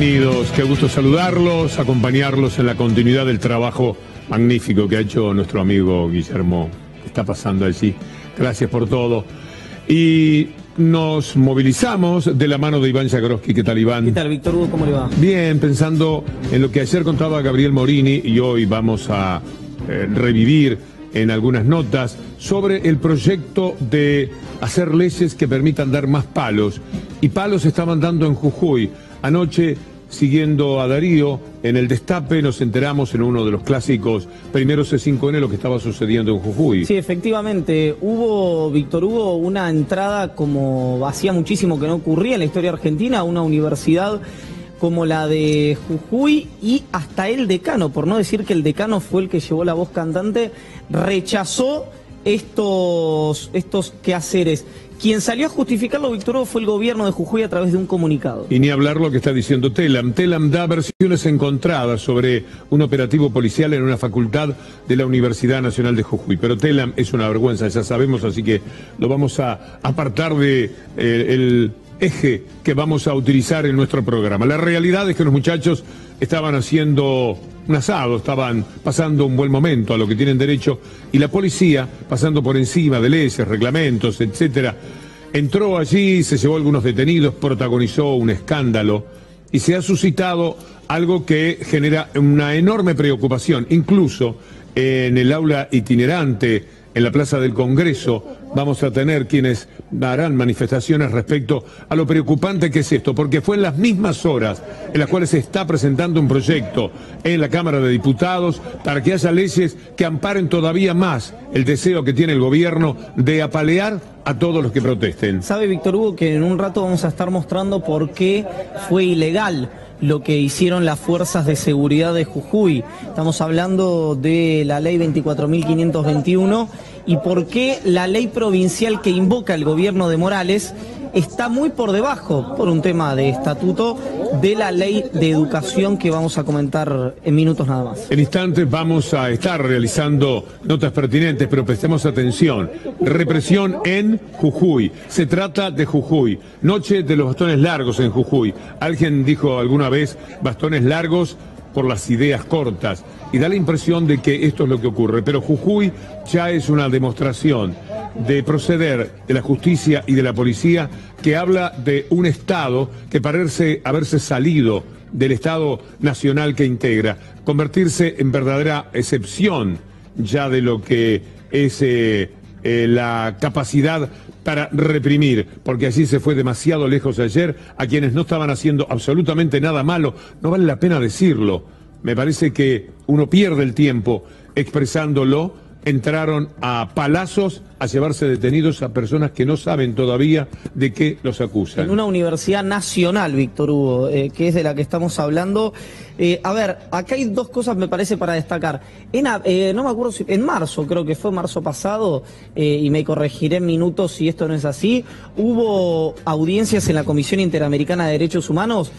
bienvenidos, qué gusto saludarlos, acompañarlos en la continuidad del trabajo magnífico que ha hecho nuestro amigo Guillermo, que está pasando allí. Gracias por todo. Y nos movilizamos de la mano de Iván Zagrosky. ¿Qué tal, Iván? ¿Qué tal, Víctor Hugo? ¿Cómo le va? Bien, pensando en lo que ayer contaba Gabriel Morini y hoy vamos a revivir en algunas notas sobre el proyecto de hacer leyes que permitan dar más palos. Y palos estaban dando en Jujuy. Anoche, siguiendo a Darío, en el Destape nos enteramos en uno de los clásicos primeros C5N lo que estaba sucediendo en Jujuy. Sí, efectivamente, hubo, Víctor Hugo, una entrada como hacía muchísimo que no ocurría en la historia argentina, una universidad como la de Jujuy, y hasta el decano, por no decir que el decano fue el que llevó la voz cantante, rechazó estos quehaceres. Quien salió a justificarlo, Víctor Hugo, fue el gobierno de Jujuy a través de un comunicado. Y ni hablar lo que está diciendo Telam. Telam da versiones encontradas sobre un operativo policial en una facultad de la Universidad Nacional de Jujuy. Pero Telam es una vergüenza, ya sabemos, así que lo vamos a apartar de el eje que vamos a utilizar en nuestro programa. La realidad es que los muchachos estaban haciendo un asado, estaban pasando un buen momento a lo que tienen derecho, y la policía, pasando por encima de leyes, reglamentos, etcétera, entró allí, se llevó algunos detenidos, protagonizó un escándalo, y se ha suscitado algo que genera una enorme preocupación. Incluso en el aula itinerante, en la Plaza del Congreso, vamos a tener quienes harán manifestaciones respecto a lo preocupante que es esto, porque fue en las mismas horas en las cuales se está presentando un proyecto en la Cámara de Diputados para que haya leyes que amparen todavía más el deseo que tiene el gobierno de apalear a todos los que protesten. Sabe, Víctor Hugo, que en un rato vamos a estar mostrando por qué fue ilegal lo que hicieron las fuerzas de seguridad de Jujuy. Estamos hablando de la ley 24.521 y por qué la ley provincial que invoca el gobierno de Morales está muy por debajo, por un tema de estatuto, de la ley de educación que vamos a comentar en minutos nada más. En instantes vamos a estar realizando notas pertinentes, pero prestemos atención. Represión en Jujuy. Se trata de Jujuy. Noche de los bastones largos en Jujuy. Alguien dijo alguna vez bastones largos por las ideas cortas, y da la impresión de que esto es lo que ocurre. Pero Jujuy ya es una demostración de proceder de la justicia y de la policía que habla de un Estado que parece haberse salido del Estado nacional que integra, convertirse en verdadera excepción ya de lo que es la capacidad para reprimir, porque allí se fue demasiado lejos ayer a quienes no estaban haciendo absolutamente nada malo. No vale la pena decirlo, me parece que uno pierde el tiempo expresándolo. Entraron a palazos a llevarse detenidos a personas que no saben todavía de qué los acusan. En una universidad nacional, Víctor Hugo, que es de la que estamos hablando. A ver, acá hay dos cosas, me parece, para destacar. No me acuerdo si en marzo, creo que fue marzo pasado, y me corregiré en minutos si esto no es así, hubo audiencias en la Comisión Interamericana de Derechos Humanos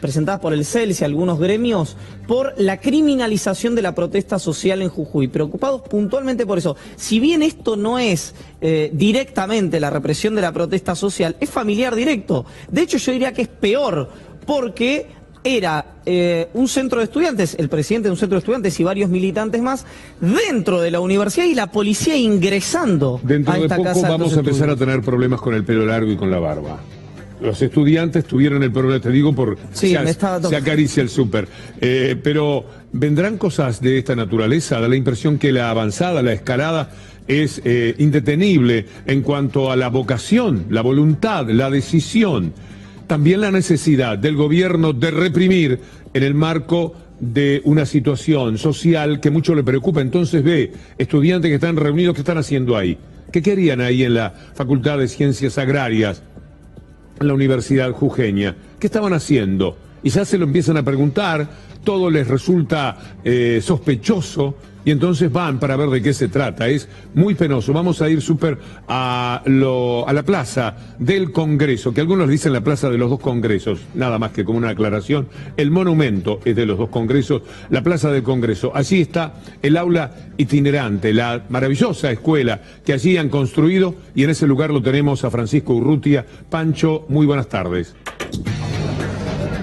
presentadas por el CELS y algunos gremios, por la criminalización de la protesta social en Jujuy, preocupados puntualmente por eso. Si bien esto no es directamente la represión de la protesta social, es familiar directo. De hecho, yo diría que es peor, porque era un centro de estudiantes, el presidente de un centro de estudiantes y varios militantes más, dentro de la universidad, y la policía ingresando a esta casa. Vamos a empezar a tener problemas con el pelo largo y con la barba. Los estudiantes tuvieron el problema, te digo, por sí, se acaricia el súper. Pero vendrán cosas de esta naturaleza. Da la impresión que la avanzada, la escalada, es indetenible en cuanto a la vocación, la voluntad, la decisión. También la necesidad del gobierno de reprimir en el marco de una situación social que mucho le preocupa. Entonces ve estudiantes que están reunidos, ¿qué están haciendo ahí? ¿Qué querían ahí en la Facultad de Ciencias Agrarias, en la Universidad Jujeña? ¿Qué estaban haciendo? Y ya se lo empiezan a preguntar, todo les resulta sospechoso, y entonces van para ver de qué se trata. Es muy penoso. Vamos a ir súper a la Plaza del Congreso, que algunos dicen la Plaza de los Dos Congresos, nada más que como una aclaración. El monumento es de los Dos Congresos, la Plaza del Congreso. Allí está el aula itinerante, la maravillosa escuela que allí han construido, y en ese lugar lo tenemos a Francisco Urrutia. Pancho, muy buenas tardes.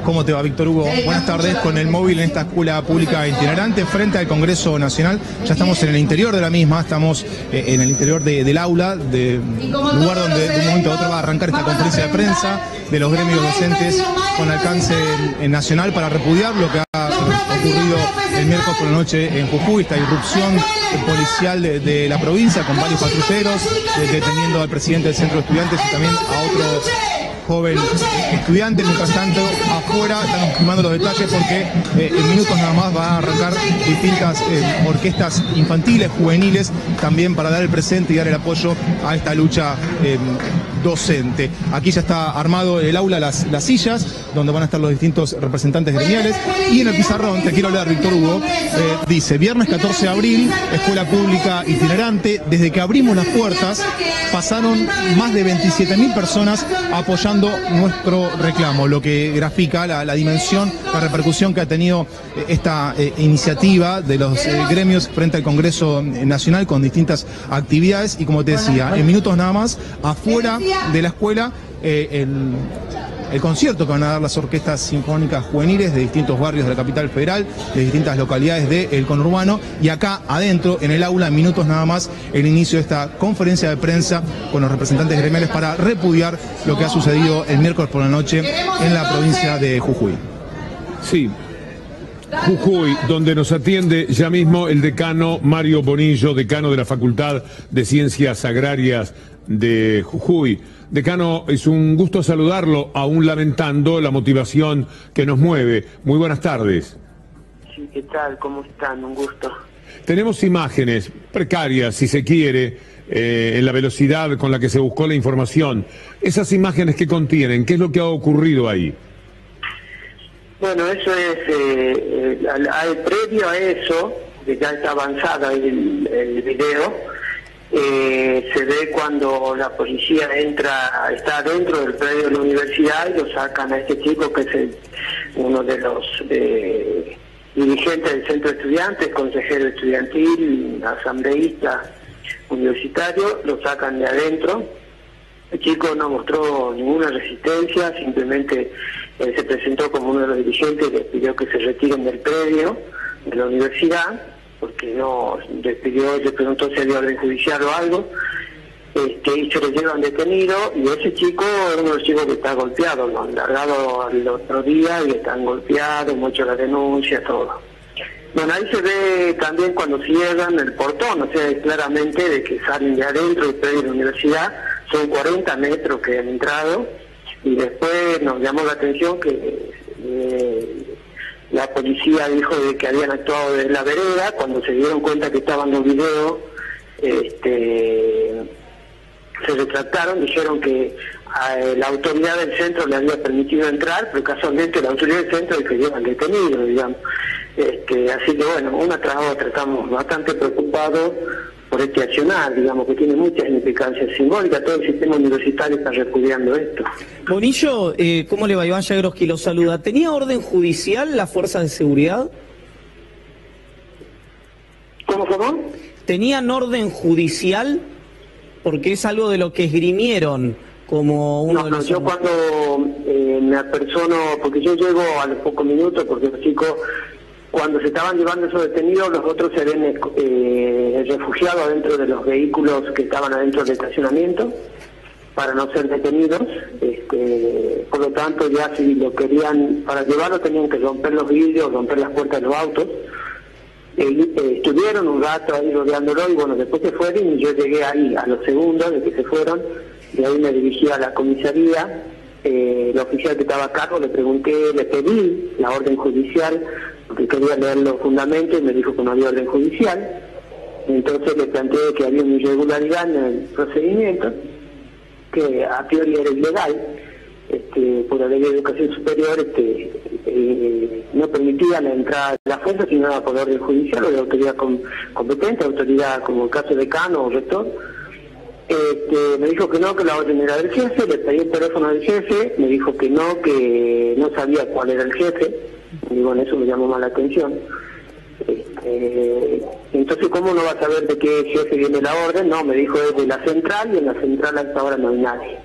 ¿Cómo te va, Víctor Hugo? Buenas tardes. Con el móvil en esta escuela pública itinerante frente al Congreso Nacional. Ya estamos en el interior de la misma, estamos en el interior del aula, lugar donde de un momento a otro va a arrancar esta conferencia de prensa de los gremios docentes con alcance nacional para repudiar lo que ha ocurrido el miércoles por la noche en Jujuy, esta irrupción policial de la provincia con varios patrulleros deteniendo al presidente del centro de estudiantes y también a otro joven estudiante. Mientras tanto, afuera estamos filmando los detalles porque en minutos nada más va a arrancar distintas orquestas infantiles, juveniles, también para dar el presente y dar el apoyo a esta lucha docente. Aquí ya está armado el aula, las sillas, donde van a estar los distintos representantes gremiales. Y en el pizarrón, te quiero hablar, Víctor Hugo, dice, viernes 14 de abril, escuela pública itinerante, desde que abrimos las puertas, pasaron más de 27.000 personas apoyando nuestro reclamo, lo que grafica la dimensión, la repercusión que ha tenido esta iniciativa de los gremios frente al Congreso Nacional con distintas actividades. Y como te decía, en minutos nada más, afuera de la escuela, el concierto que van a dar las orquestas sinfónicas juveniles de distintos barrios de la capital federal, de distintas localidades del conurbano, y acá adentro, en el aula, en minutos nada más, el inicio de esta conferencia de prensa con los representantes gremiales para repudiar lo que ha sucedido el miércoles por la noche en la provincia de Jujuy. Sí, Jujuy, donde nos atiende ya mismo el decano Mario Bonillo, decano de la Facultad de Ciencias Agrarias de Jujuy. Decano, es un gusto saludarlo, aún lamentando la motivación que nos mueve. Muy buenas tardes. Sí, ¿qué tal? ¿Cómo están? Un gusto. Tenemos imágenes precarias, si se quiere, en la velocidad con la que se buscó la información. Esas imágenes, ¿qué contienen? ¿Qué es lo que ha ocurrido ahí? Bueno, eso es, previo a eso, que ya está avanzada el video, se ve cuando la policía entra, está dentro del predio de la universidad y lo sacan a este chico que es uno de los dirigentes del centro de estudiantes, consejero estudiantil, asambleísta universitario, lo sacan de adentro. El chico no mostró ninguna resistencia, simplemente él se presentó como uno de los dirigentes y les pidió que se retiren del predio de la universidad, porque no, le preguntó si había orden judicial o algo, y se lo llevan detenido, y ese chico es uno de los chicos que está golpeado, lo han largado el otro día y están golpeados, mucho la denuncia, todo. Bueno, ahí se ve también cuando cierran el portón, o sea, claramente de que salen de adentro del predio de la universidad, son 40 metros que han entrado, y después nos llamó la atención que la policía dijo de que habían actuado desde la vereda. Cuando se dieron cuenta que estaban los videos, se retractaron, dijeron que la autoridad del centro le había permitido entrar, pero casualmente la autoridad del centro es el que llevan detenido, digamos. Así que bueno, una tras otra, estamos bastante preocupados por este accionar, digamos, que tiene mucha significancia simbólica. Todo el sistema universitario está repudiando esto. Bonillo, ¿cómo le va? Iván Zagrosky lo saluda. ¿Tenía orden judicial las fuerzas de seguridad? ¿Cómo? ¿Tenían orden judicial? Porque es algo de lo que esgrimieron como uno de los... Yo cuando me apersono, porque yo llego a los pocos minutos, porque los chicos... Cuando se estaban llevando esos detenidos, los otros se ven refugiados dentro de los vehículos que estaban adentro del estacionamiento para no ser detenidos. Por lo tanto, ya si lo querían, para llevarlo tenían que romper los vidrios, romper las puertas de los autos. Estuvieron un rato ahí rodeándolo y bueno, después se fueron y yo llegué ahí a los segundos de que se fueron. De ahí me dirigí a la comisaría. El oficial que estaba a cargo, le pregunté, le pedí la orden judicial, porque quería leer los fundamentos y me dijo que no había orden judicial. Entonces le planteé que había una irregularidad en el procedimiento, que a priori era ilegal, por la ley de educación superior no permitía la entrada de la fuerza, sino por orden judicial o de autoridad competente, autoridad como el caso decano o rector. Me dijo que no, que la orden era del jefe, le pedí el teléfono al jefe, me dijo que no sabía cuál era el jefe, y bueno, eso me llamó más la atención. Entonces, ¿cómo no va a saber de qué jefe viene la orden? No, me dijo, es de la central, y en la central hasta ahora no hay nadie.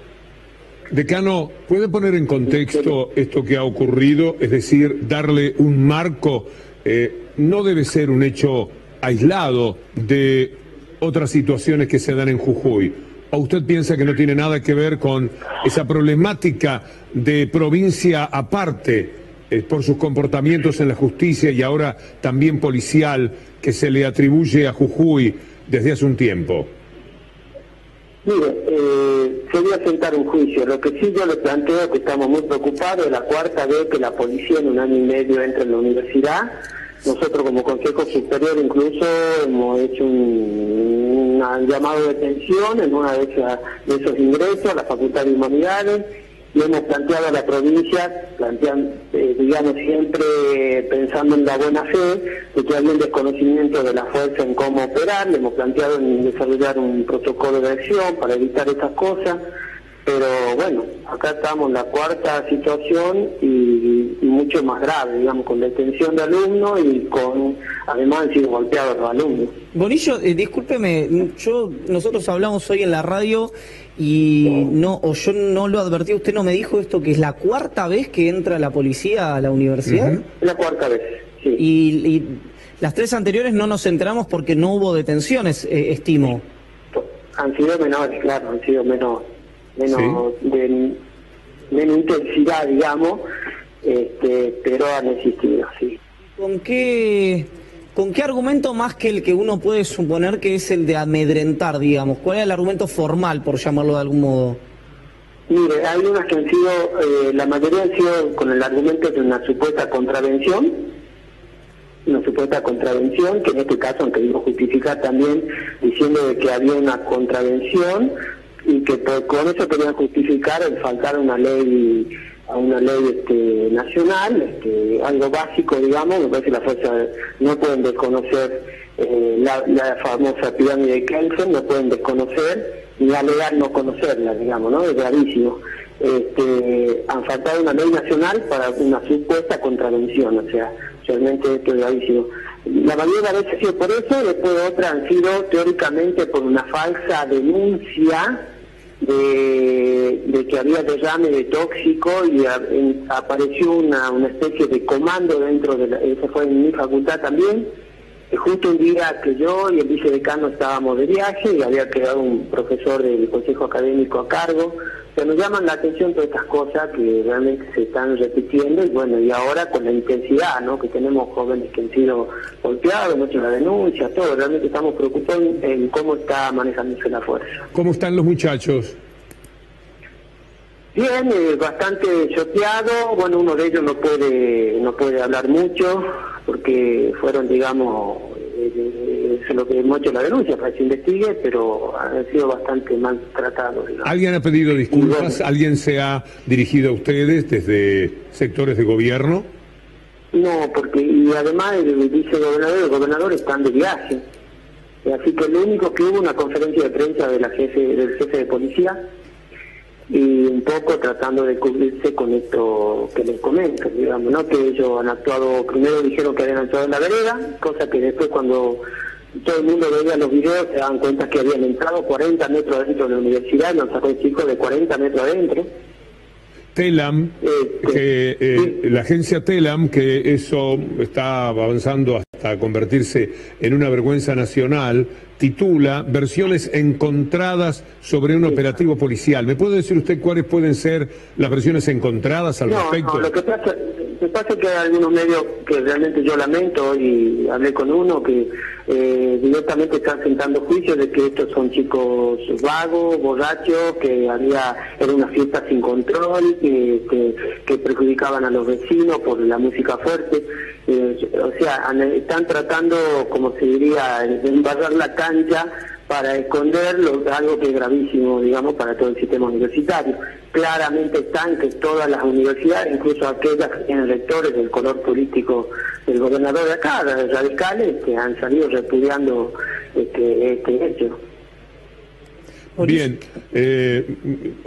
Decano, ¿puede poner en contexto esto que ha ocurrido? Es decir, darle un marco. No debe ser un hecho aislado de otras situaciones que se dan en Jujuy. ¿O usted piensa que no tiene nada que ver con esa problemática de provincia aparte, por sus comportamientos en la justicia y ahora también policial, que se le atribuye a Jujuy desde hace un tiempo? Mire, se voy a sentar un juicio. Lo que sí yo le planteo que estamos muy preocupados es la cuarta vez que la policía en un año y medio entra en la universidad. Nosotros como Consejo Superior incluso hemos hecho un llamado de atención en una de esos ingresos a la Facultad de Humanidades y hemos planteado a la provincia, digamos siempre pensando en la buena fe, de que hay un desconocimiento de la fuerza en cómo operar. Le hemos planteado en desarrollar un protocolo de acción para evitar estas cosas, pero bueno, acá estamos en la cuarta situación y mucho más grave, digamos, con detención de alumnos y con, además han sido golpeados los alumnos. Bonillo, discúlpeme, nosotros hablamos hoy en la radio y yo no lo advertí, usted no me dijo esto, que es la cuarta vez que entra la policía a la universidad. La cuarta vez, sí. Y las tres anteriores no nos enteramos porque no hubo detenciones, estimo. Han sido menores, claro, han sido menos, sí, de menos intensidad, digamos, pero han existido, sí. ¿Con qué argumento más que el que uno puede suponer que es el de amedrentar, digamos? ¿Cuál es el argumento formal, por llamarlo de algún modo? Mire, hay unas que han sido, la mayoría han sido con el argumento de una supuesta contravención, que en este caso han querido justificar también diciendo de que había una contravención, y que con eso querían justificar el faltar a una ley nacional, algo básico, digamos. Me parece que las fuerzas no pueden desconocer la famosa pirámide de Kelsen, no pueden desconocer ni alegar no conocerla, digamos, ¿no? Es gravísimo. Han faltado una ley nacional para una supuesta contravención, o sea, realmente esto es gravísimo. La mayoría de veces ha sido por eso, después otras han sido teóricamente por una falsa denuncia de que había derrame de tóxico y apareció una especie de comando dentro de eso fue en mi facultad también, justo un día que yo y el vicedecano estábamos de viaje y había quedado un profesor del consejo académico a cargo. O sea, nos llaman la atención todas estas cosas que realmente se están repitiendo y bueno, y ahora con la intensidad, ¿no? Que tenemos jóvenes que han sido golpeados, muchas las denuncias, todo, realmente estamos preocupados en cómo está manejándose la fuerza. ¿Cómo están los muchachos? Bien, bastante choteado. Bueno, uno de ellos no puede hablar mucho porque fueron, digamos, eso es lo que hemos hecho la denuncia para que se investigue, pero han sido bastante maltratados, digamos. ¿Alguien ha pedido disculpas? ¿Alguien se ha dirigido a ustedes desde sectores de gobierno? No, porque y además el vicegobernador y el gobernador están de viaje. Así que lo único que hubo una conferencia de prensa del jefe de policía, y un poco tratando de cubrirse con esto que les comento, digamos, ¿no? Que ellos han actuado, primero dijeron que habían actuado en la vereda, cosa que después cuando todo el mundo veía los videos se dan cuenta que habían entrado 40 metros adentro de la universidad y nos sacó el chico de 40 metros adentro. Telam, ¿sí? La agencia Telam, que eso está avanzando hasta convertirse en una vergüenza nacional, titula versiones encontradas sobre un operativo policial. ¿Me puede decir usted cuáles pueden ser las versiones encontradas al respecto? No, lo que pasa es que hay algunos medios que realmente yo lamento, y hablé con uno que directamente están sentando juicios de que estos son chicos vagos, borrachos, que era una fiesta sin control, que perjudicaban a los vecinos por la música fuerte. O sea, están tratando, como se diría, de embarrar la cancha para esconder algo que es gravísimo, digamos, para todo el sistema universitario. Claramente están que todas las universidades, incluso aquellas que tienen rectores del color político del gobernador de acá, radicales, que han salido repudiando este hecho. Bien,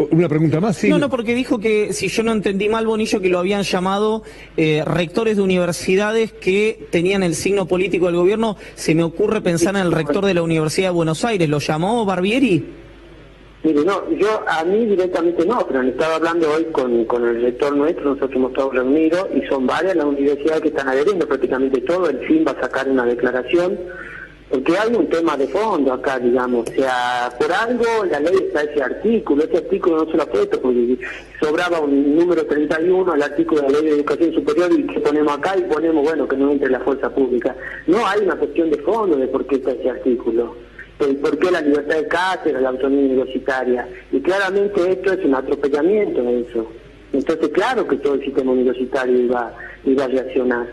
una pregunta más. Sí. No, porque dijo que, si yo no entendí mal, Bonillo, que lo habían llamado rectores de universidades que tenían el signo político del gobierno. Se me ocurre pensar en el rector de la Universidad de Buenos Aires. ¿Lo llamó Barbieri? Mire, no, yo a mí directamente no, pero le estaba hablando hoy con el rector nuestro, nosotros hemos todos reunidos y son varias las universidades que están adheriendo, prácticamente todo, el CIN va a sacar una declaración, porque hay un tema de fondo acá, digamos, o sea, por algo la ley está ese artículo no se lo ha puesto, porque sobraba un número 31, el artículo de la ley de educación superior, y que ponemos acá y ponemos, bueno, que no entre la fuerza pública. No hay una cuestión de fondo de por qué está ese artículo. El por qué la libertad de cátedra, la autonomía universitaria. Y claramente esto es un atropellamiento de eso. Entonces, claro que todo el sistema universitario iba a reaccionar.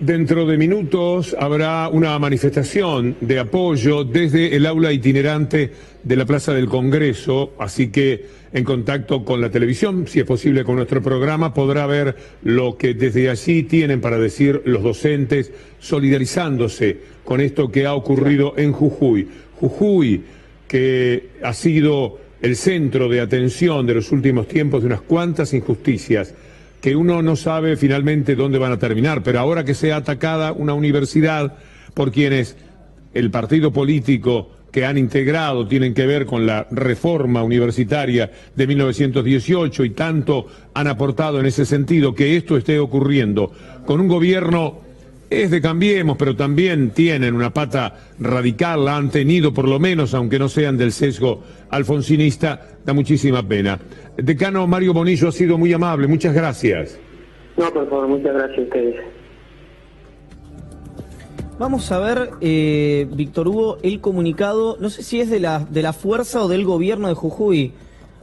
Dentro de minutos habrá una manifestación de apoyo desde el aula itinerante de la Plaza del Congreso, así que en contacto con la televisión, si es posible con nuestro programa, podrá ver lo que desde allí tienen para decir los docentes solidarizándose con esto que ha ocurrido en Jujuy. Jujuy, que ha sido el centro de atención de los últimos tiempos de unas cuantas injusticias, que uno no sabe finalmente dónde van a terminar, pero ahora que sea atacada una universidad por quienes el partido político que han integrado tienen que ver con la reforma universitaria de 1918 y tanto han aportado en ese sentido, que esto esté ocurriendo con un gobierno... Es de Cambiemos, pero también tienen una pata radical, la han tenido por lo menos, aunque no sean del sesgo alfonsinista, da muchísima pena. Decano Mario Bonillo, ha sido muy amable, muchas gracias. No, por favor, muchas gracias a ustedes. Vamos a ver, Víctor Hugo, el comunicado, no sé si es de la fuerza o del gobierno de Jujuy.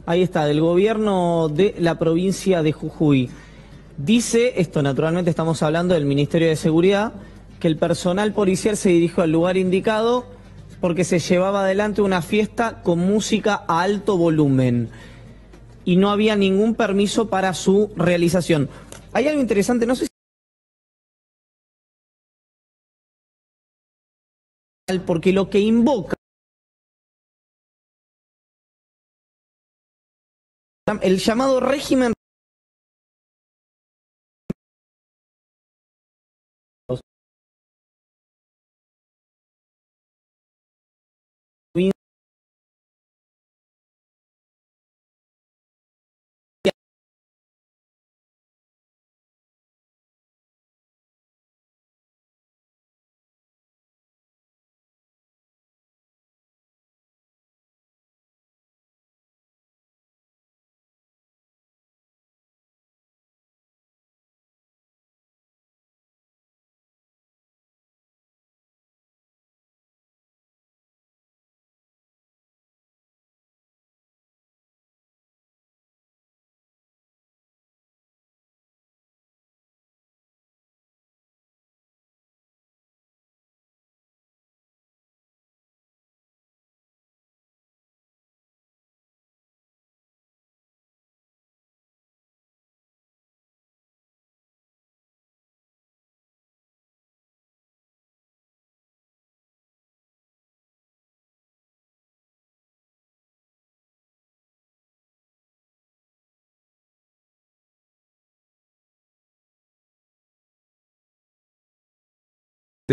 Ahí está, del gobierno de la provincia de Jujuy. Dice, esto naturalmente estamos hablando del Ministerio de Seguridad, que el personal policial se dirigió al lugar indicado porque se llevaba adelante una fiesta con música a alto volumen y no había ningún permiso para su realización. Hay algo interesante, no sé si... porque lo que invoca... el llamado régimen...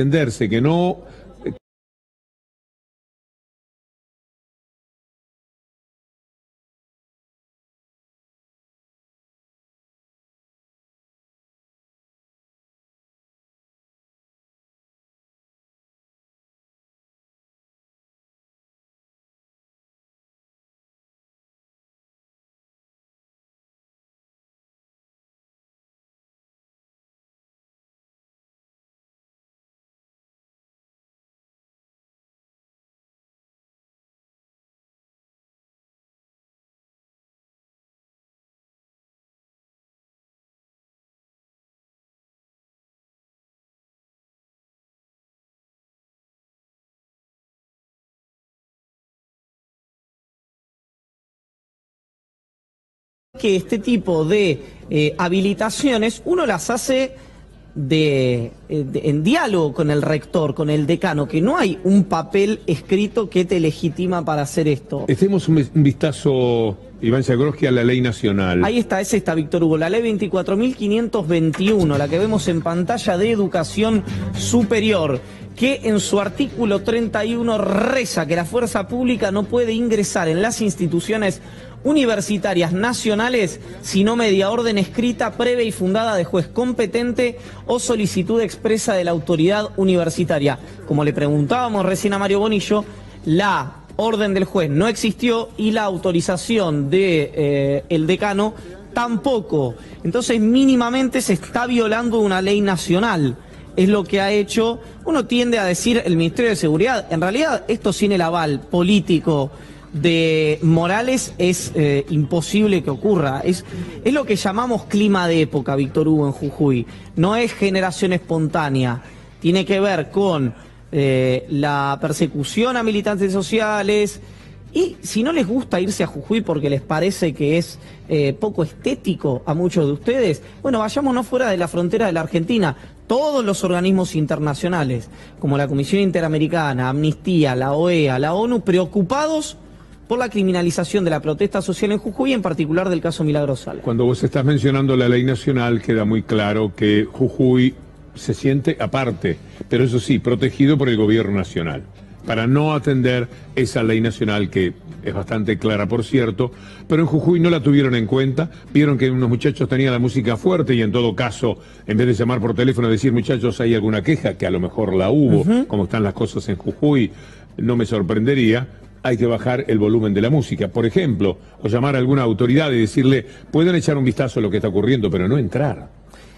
entenderse, que no... que este tipo de habilitaciones uno las hace en diálogo con el rector, con el decano, que no hay un papel escrito que te legitima para hacer esto. Echemos un vistazo, Iván Zagrosky, a la ley nacional. Ahí está, es esta, Víctor Hugo, la ley 24.521, la que vemos en pantalla, de educación superior, que en su artículo 31 reza que la fuerza pública no puede ingresar en las instituciones universitarias nacionales sino media orden escrita, previa y fundada de juez competente o solicitud expresa de la autoridad universitaria. Como le preguntábamos recién a Mario Bonillo, la orden del juez no existió y la autorización de el decano tampoco. Entonces mínimamente se está violando una ley nacional. Es lo que ha hecho, uno tiende a decir, el Ministerio de Seguridad. En realidad, esto sin el aval político de Morales es imposible que ocurra. Es lo que llamamos clima de época, Víctor Hugo, en Jujuy. No es generación espontánea. Tiene que ver con la persecución a militantes sociales. Y si no les gusta irse a Jujuy porque les parece que es poco estético a muchos de ustedes, bueno, vayámonos fuera de la frontera de la Argentina. Todos los organismos internacionales, como la Comisión Interamericana, Amnistía, la OEA, la ONU, preocupados por la criminalización de la protesta social en Jujuy, en particular del caso Milagro Sala. Cuando vos estás mencionando la ley nacional, queda muy claro que Jujuy se siente aparte, pero eso sí, protegido por el gobierno nacional, para no atender esa ley nacional que es bastante clara, por cierto, pero en Jujuy no la tuvieron en cuenta, vieron que unos muchachos tenían la música fuerte y en todo caso, en vez de llamar por teléfono y decir, muchachos, ¿hay alguna queja? Que a lo mejor la hubo, como están las cosas en Jujuy, no me sorprendería, hay que bajar el volumen de la música, por ejemplo, o llamar a alguna autoridad y decirle, pueden echar un vistazo a lo que está ocurriendo, pero no entrar.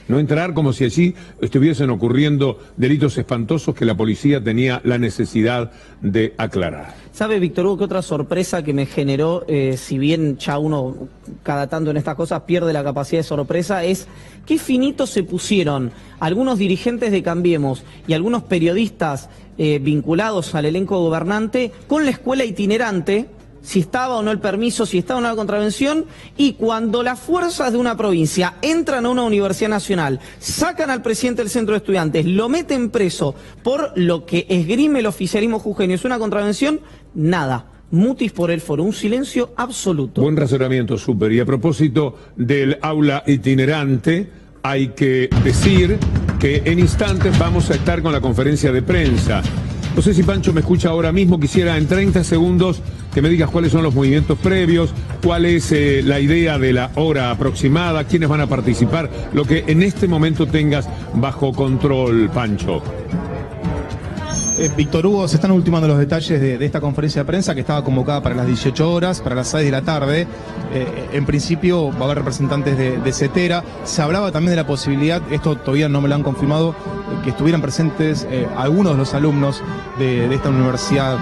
No entrar como si allí estuviesen ocurriendo delitos espantosos que la policía tenía la necesidad de aclarar. ¿Sabe, Víctor Hugo, que otra sorpresa que me generó, si bien ya uno cada tanto en estas cosas pierde la capacidad de sorpresa, es qué finitos se pusieron algunos dirigentes de Cambiemos y algunos periodistas vinculados al elenco gobernante con la escuela itinerante? Si estaba o no el permiso, si estaba o no la contravención, y cuando las fuerzas de una provincia entran a una universidad nacional, sacan al presidente del centro de estudiantes, lo meten preso por lo que esgrime el oficialismo jujeño, es una contravención, nada. Mutis por el foro, un silencio absoluto. Buen razonamiento, súper. Y a propósito del aula itinerante, hay que decir que en instantes vamos a estar con la conferencia de prensa. No sé si Pancho me escucha ahora mismo, quisiera en 30 segundos que me digas cuáles son los movimientos previos, cuál es la idea de la hora aproximada, quiénes van a participar, lo que en este momento tengas bajo control, Pancho. Víctor Hugo, se están ultimando los detalles de esta conferencia de prensa que estaba convocada para las 18 horas, para las 6 de la tarde. En principio va a haber representantes de CTERA. Se hablaba también de la posibilidad, esto todavía no me lo han confirmado, que estuvieran presentes algunos de los alumnos de esta universidad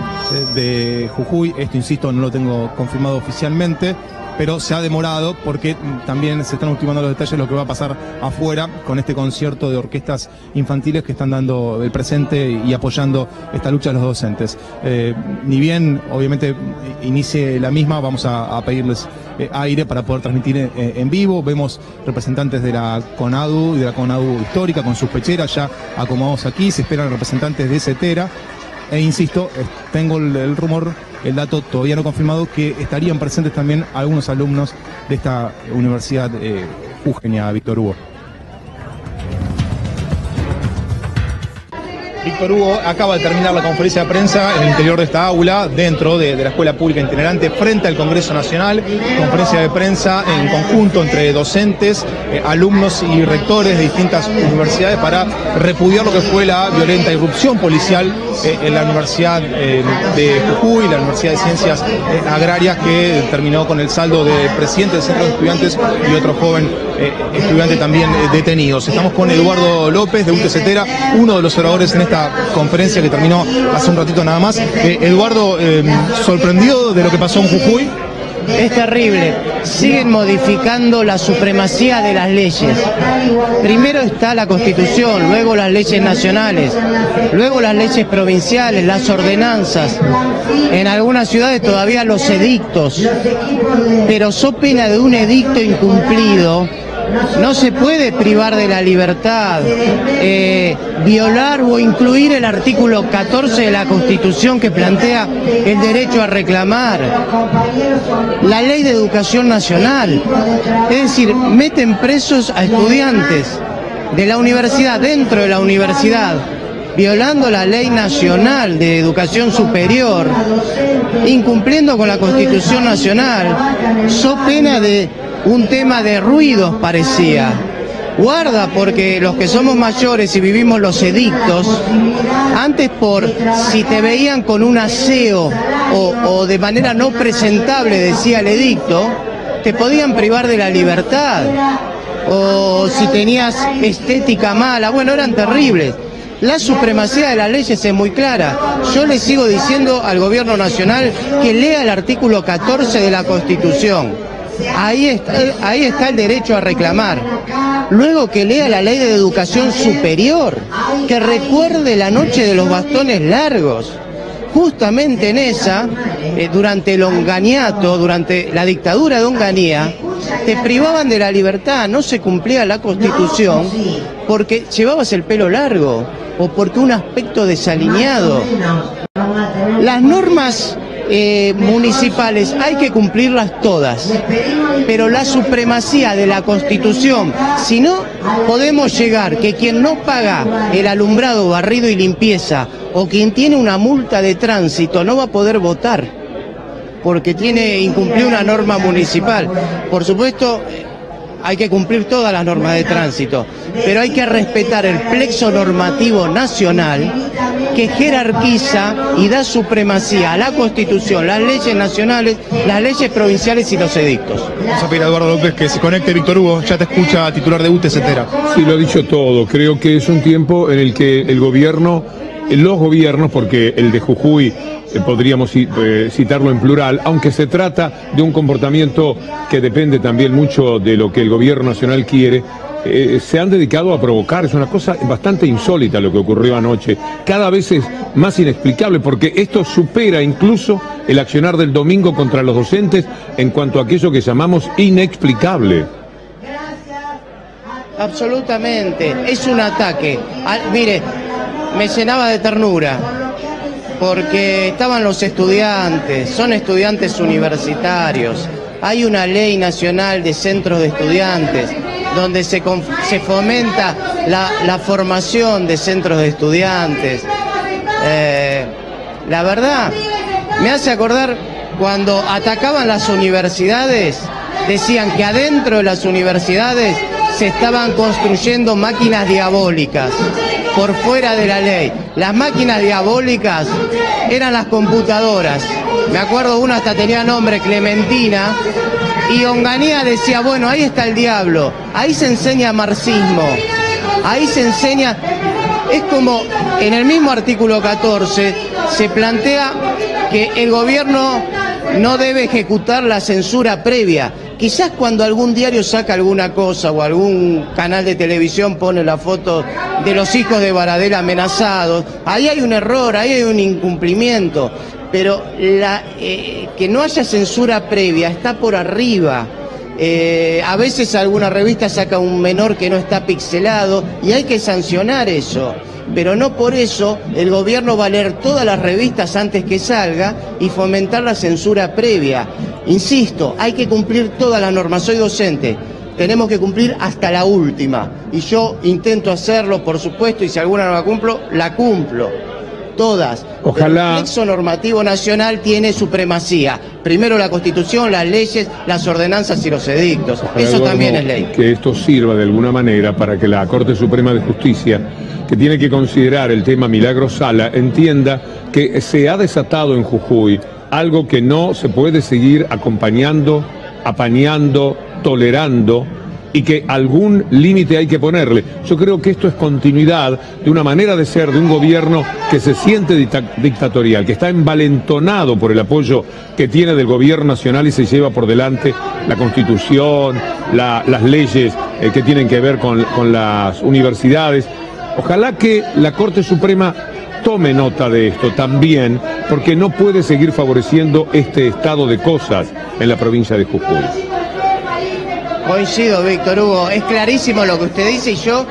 de Jujuy. Esto, insisto, no lo tengo confirmado oficialmente, pero se ha demorado porque también se están ultimando los detalles de lo que va a pasar afuera con este concierto de orquestas infantiles que están dando el presente y apoyando esta lucha a los docentes. Ni bien, obviamente, inicie la misma, vamos a pedirles aire para poder transmitir en vivo. Vemos representantes de la CONADU y de la CONADU histórica con sus pecheras ya acomodados aquí. Se esperan representantes de CTERA. E insisto, tengo el rumor, el dato todavía no confirmado, que estarían presentes también algunos alumnos de esta universidad jujeña, Víctor Hugo. Víctor Hugo, acaba de terminar la conferencia de prensa en el interior de esta aula, dentro de la Escuela Pública Itinerante, frente al Congreso Nacional. Conferencia de prensa en conjunto entre docentes, alumnos y rectores de distintas universidades para repudiar lo que fue la violenta irrupción policial en la Universidad de Jujuy, la Universidad de Ciencias Agrarias, que terminó con el saldo de presidente del Centro de Estudiantes y otro joven estudiante también detenidos. Estamos con Eduardo López, de UTE-CTERA, uno de los oradores en esta conferencia que terminó hace un ratito nada más. Eduardo, ¿sorprendido de lo que pasó en Jujuy? Es terrible, siguen modificando la supremacía de las leyes. Primero está la Constitución, luego las leyes nacionales, luego las leyes provinciales, las ordenanzas, en algunas ciudades todavía los edictos, pero so pena de un edicto incumplido no se puede privar de la libertad, violar o incluir el artículo 14 de la Constitución que plantea el derecho a reclamar, la Ley de Educación Nacional. Es decir, meten presos a estudiantes de la universidad, dentro de la universidad, violando la Ley Nacional de Educación Superior, incumpliendo con la Constitución Nacional, so pena de un tema de ruidos parecía. Guarda, porque los que somos mayores y vivimos los edictos, antes por si te veían con un aseo o de manera no presentable, decía el edicto, te podían privar de la libertad, o si tenías estética mala, bueno, eran terribles. La supremacía de las leyes es muy clara. Yo le sigo diciendo al Gobierno Nacional que lea el artículo 14 de la Constitución. Ahí está el derecho a reclamar. Luego que lea la Ley de Educación Superior, que recuerde la Noche de los bastones largos. Justamente en esa, durante el onganiato, durante la dictadura de Onganía, te privaban de la libertad, no se cumplía la Constitución porque llevabas el pelo largo o porque un aspecto desaliñado. Las normas municipales hay que cumplirlas todas, pero la supremacía de la Constitución, si no podemos llegar que quien no paga el alumbrado, barrido y limpieza, o quien tiene una multa de tránsito no va a poder votar porque incumplió una norma municipal. Por supuesto, hay que cumplir todas las normas de tránsito, pero hay que respetar el plexo normativo nacional que jerarquiza y da supremacía a la Constitución, las leyes nacionales, las leyes provinciales y los edictos. Vamos a pedir a Eduardo López que se conecte. Víctor Hugo, ya te escucha, titular de UTE-CTERA. Sí, lo ha dicho todo. Creo que es un tiempo en el que el gobierno, los gobiernos, porque el de Jujuy podríamos citarlo en plural, aunque se trata de un comportamiento que depende también mucho de lo que el gobierno nacional quiere, se han dedicado a provocar. Es una cosa bastante insólita lo que ocurrió anoche, cada vez es más inexplicable, porque esto supera incluso el accionar del domingo contra los docentes en cuanto a aquello que llamamos inexplicable. Absolutamente, es un ataque. Mire, me llenaba de ternura, porque estaban los estudiantes, son estudiantes universitarios, hay una ley nacional de centros de estudiantes donde se fomenta la formación de centros de estudiantes. La verdad, me hace acordar cuando atacaban las universidades, decían que adentro de las universidades se estaban construyendo máquinas diabólicas por fuera de la ley. Las máquinas diabólicas eran las computadoras. Me acuerdo, una hasta tenía nombre, Clementina, y Onganía decía, bueno, ahí está el diablo, ahí se enseña marxismo, ahí se enseña... Es como en el mismo artículo 14 se plantea que el gobierno no debe ejecutar la censura previa. Quizás cuando algún diario saca alguna cosa o algún canal de televisión pone la foto de los hijos de Baradel amenazados, ahí hay un error, ahí hay un incumplimiento, pero que no haya censura previa está por arriba. A veces alguna revista saca un menor que no está pixelado y hay que sancionar eso, pero no por eso el gobierno va a leer todas las revistas antes que salga y fomentar la censura previa. Insisto, hay que cumplir todas las normas. Soy docente, tenemos que cumplir hasta la última, y yo intento hacerlo, por supuesto, y si alguna no la cumplo, la cumplo todas. Ojalá. El texto normativo nacional tiene supremacía. Primero la Constitución, las leyes, las ordenanzas y los edictos. Ojalá, eso Eduardo, también es ley. Que esto sirva de alguna manera para que la Corte Suprema de Justicia, que tiene que considerar el tema Milagro Sala, entienda que se ha desatado en Jujuy algo que no se puede seguir acompañando, apañando, tolerando, y que algún límite hay que ponerle. Yo creo que esto es continuidad de una manera de ser de un gobierno que se siente dictatorial, que está envalentonado por el apoyo que tiene del gobierno nacional y se lleva por delante la Constitución, las leyes que tienen que ver con las universidades. Ojalá que la Corte Suprema tome nota de esto también, porque no puede seguir favoreciendo este estado de cosas en la provincia de Jujuy. Coincido, Víctor Hugo, es clarísimo lo que usted dice, y yo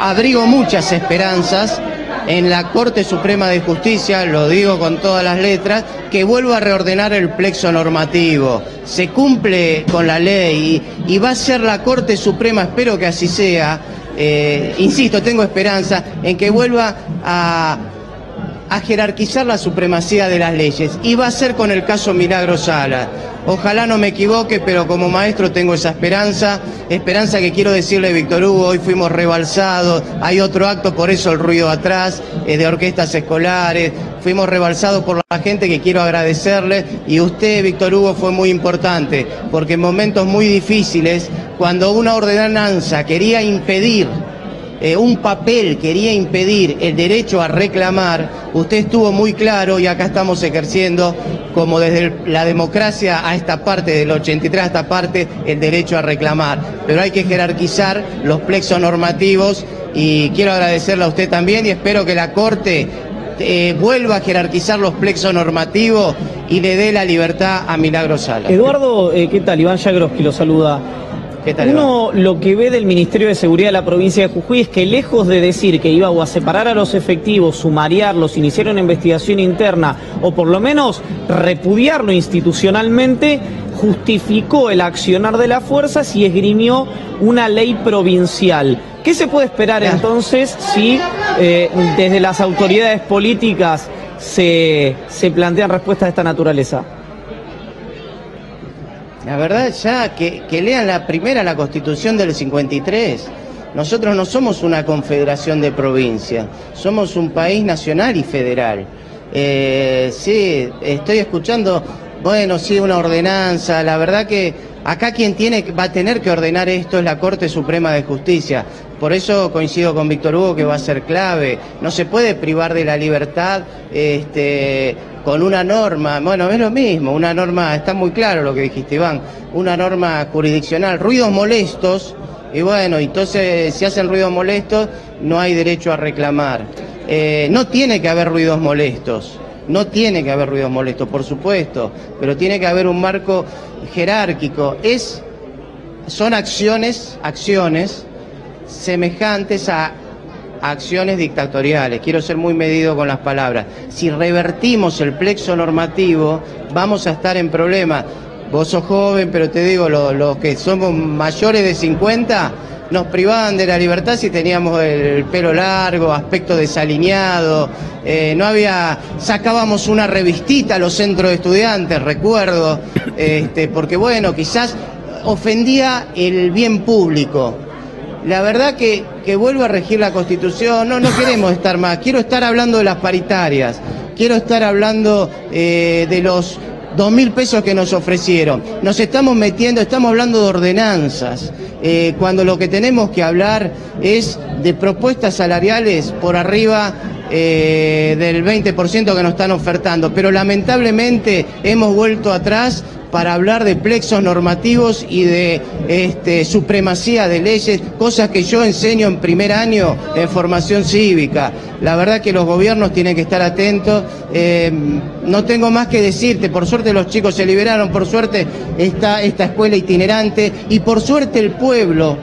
abrigo muchas esperanzas en la Corte Suprema de Justicia, lo digo con todas las letras, que vuelva a reordenar el plexo normativo. Se cumple con la ley y va a ser la Corte Suprema, espero que así sea, insisto, tengo esperanza en que vuelva a jerarquizar la supremacía de las leyes, y va a ser con el caso Milagro Sala. Ojalá no me equivoque, pero como maestro tengo esa esperanza, esperanza que quiero decirle, Víctor Hugo, hoy fuimos rebalsados, hay otro acto, por eso el ruido atrás, de orquestas escolares, fuimos rebalsados por la gente que quiero agradecerle, y usted, Víctor Hugo, fue muy importante, porque en momentos muy difíciles, cuando una ordenanza quería impedir un papel quería impedir el derecho a reclamar, usted estuvo muy claro, y acá estamos ejerciendo, como desde la democracia a esta parte, del 83 a esta parte, el derecho a reclamar. Pero hay que jerarquizar los plexos normativos, y quiero agradecerle a usted también, y espero que la Corte vuelva a jerarquizar los plexos normativos y le dé la libertad a Milagro Sala. Eduardo, ¿qué tal? Iván Zagrosky lo saluda. Uno lo que ve del Ministerio de Seguridad de la provincia de Jujuy es que, lejos de decir que iba o a separar a los efectivos, sumariarlos, iniciar una investigación interna o por lo menos repudiarlo institucionalmente, justificó el accionar de las fuerzas y esgrimió una ley provincial. ¿Qué se puede esperar entonces si desde las autoridades políticas se plantean respuestas de esta naturaleza? La verdad, ya que lean la Constitución del 53. Nosotros no somos una confederación de provincias, somos un país nacional y federal. Sí, estoy escuchando, bueno, sí, una ordenanza, la verdad que acá quien va a tener que ordenar esto es la Corte Suprema de Justicia. Por eso coincido con Víctor Hugo que va a ser clave. No se puede privar de la libertad con una norma. Bueno, es lo mismo, una norma, está muy claro lo que dijiste, Iván, una norma jurisdiccional, ruidos molestos, y bueno, entonces si hacen ruidos molestos no hay derecho a reclamar. No tiene que haber ruidos molestos. No tiene que haber ruidos molestos, por supuesto, pero tiene que haber un marco jerárquico. Son acciones semejantes a acciones dictatoriales. Quiero ser muy medido con las palabras. Si revertimos el plexo normativo, vamos a estar en problemas. Vos sos joven, pero te digo, los que somos mayores de 50... nos privaban de la libertad si teníamos el pelo largo, aspecto desalineado, no había, sacábamos una revistita a los centros de estudiantes, recuerdo, porque bueno, quizás ofendía el bien público. La verdad que vuelva a regir la Constitución, no queremos estar más, quiero estar hablando de las paritarias, quiero estar hablando de los 2.000 pesos que nos ofrecieron. Nos estamos metiendo, estamos hablando de ordenanzas, cuando lo que tenemos que hablar es de propuestas salariales por arriba del 20% que nos están ofertando. Pero lamentablemente hemos vuelto atrás para hablar de plexos normativos y de supremacía de leyes, cosas que yo enseño en primer año en formación cívica. La verdad que los gobiernos tienen que estar atentos. No tengo más que decirte, por suerte los chicos se liberaron, por suerte está esta escuela itinerante, y por suerte el pueblo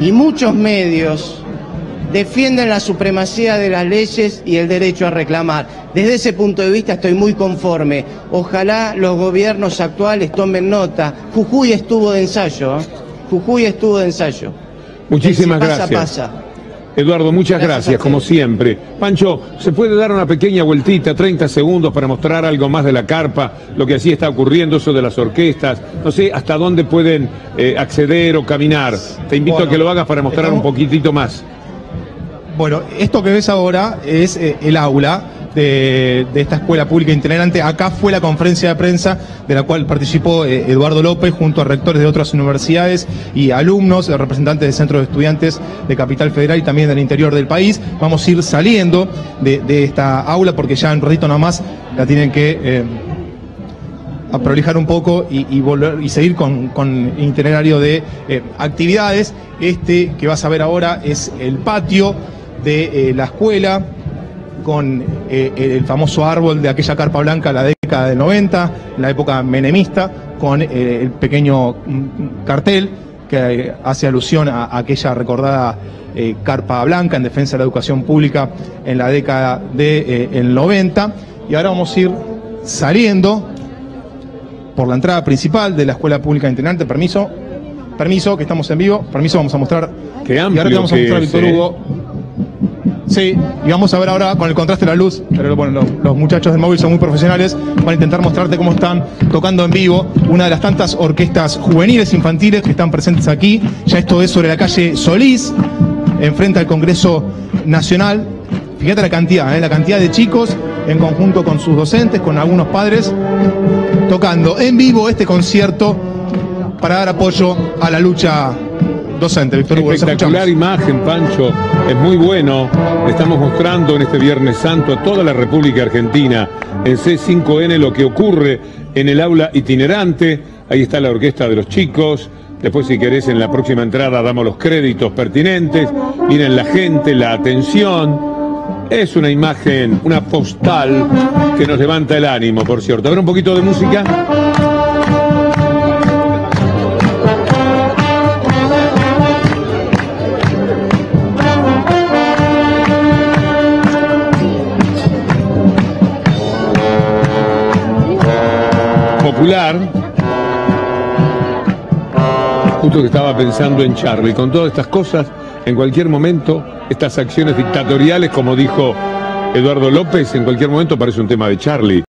y muchos medios defienden la supremacía de las leyes y el derecho a reclamar. Desde ese punto de vista estoy muy conforme. Ojalá los gobiernos actuales tomen nota. Jujuy estuvo de ensayo, ¿eh? Jujuy estuvo de ensayo. Muchísimas gracias. Pasa. Eduardo, muchas gracias como siempre. Pancho, ¿se puede dar una pequeña vueltita, 30 segundos, para mostrar algo más de la carpa, lo que así está ocurriendo, eso de las orquestas? No sé hasta dónde pueden acceder o caminar. Te invito a que lo hagas para mostrar un poquitito más. Bueno, esto que ves ahora es el aula de esta escuela pública itinerante. Acá fue la conferencia de prensa de la cual participó Eduardo López junto a rectores de otras universidades y alumnos, representantes de centros de estudiantes de Capital Federal y también del interior del país. Vamos a ir saliendo de esta aula porque ya en un ratito nada más la tienen que a prolijar un poco y volver y seguir con el itinerario de actividades. Este que vas a ver ahora es el patio de la escuela con el famoso árbol de aquella carpa blanca de la década del 90, la época menemista, con el pequeño cartel que hace alusión a aquella recordada carpa blanca en defensa de la educación pública en la década del 90. Y ahora vamos a ir saliendo por la entrada principal de la Escuela Pública Itinerante, permiso, Permiso, que estamos en vivo. Permiso, vamos a mostrar. Qué amplio. Y ahora te vamos a mostrar a Víctor Hugo. Sí, y vamos a ver ahora con el contraste de la luz, pero bueno, los muchachos del móvil son muy profesionales, van a intentar mostrarte cómo están tocando en vivo una de las tantas orquestas juveniles infantiles que están presentes aquí. Ya esto es sobre la calle Solís, enfrente al Congreso Nacional. Fíjate la cantidad de chicos en conjunto con sus docentes, con algunos padres, tocando en vivo este concierto para dar apoyo a la lucha docente. Víctor Hugo, espectacular imagen, Pancho, es muy bueno. Le estamos mostrando en este Viernes Santo a toda la República Argentina en C5N lo que ocurre en el aula itinerante. Ahí está la orquesta de los chicos. Después, si querés, en la próxima entrada damos los créditos pertinentes. Miren la gente, la atención. Es una imagen, una postal que nos levanta el ánimo, por cierto. A ver un poquito de música. Justo que estaba pensando en Charly, con todas estas cosas, en cualquier momento, estas acciones dictatoriales, como dijo Eduardo López, en cualquier momento parece un tema de Charly.